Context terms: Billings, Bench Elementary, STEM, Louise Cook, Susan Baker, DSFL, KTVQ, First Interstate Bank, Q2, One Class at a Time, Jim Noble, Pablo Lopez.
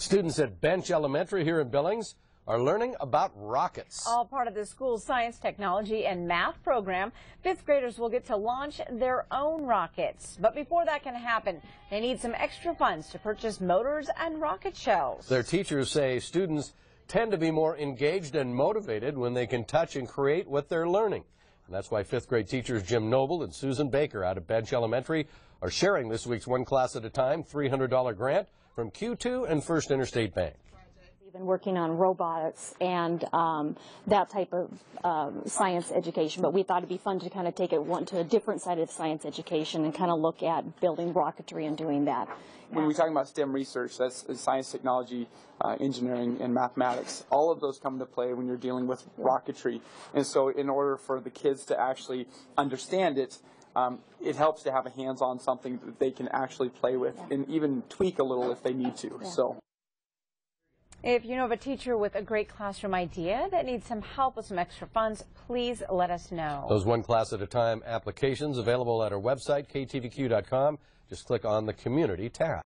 Students at Bench Elementary here in Billings are learning about rockets. All part of the school's science, technology, and math program. Fifth graders will get to launch their own rockets. But before that can happen, they need some extra funds to purchase motors and rocket shells. Their teachers say students tend to be more engaged and motivated when they can touch and create what they're learning. And that's why fifth grade teachers Jim Noble and Susan Baker out of Bench Elementary are sharing this week's One Class at a Time $300 grant from Q2 and First Interstate Bank. We've been working on robotics and that type of science education, but we thought it'd be fun to kind of take it to a different side of science education and kind of look at building rocketry and doing that. When we're talking about STEM research, that's science, technology, engineering, and mathematics. All of those come into play when you're dealing with rocketry. And so in order for the kids to actually understand it, it helps to have a hands-on something that they can actually play with and even tweak a little if they need to. So. If you know of a teacher with a great classroom idea that needs some help with some extra funds, please let us know. Those One Class at a Time applications available at our website, ktvq.com. Just click on the Community tab.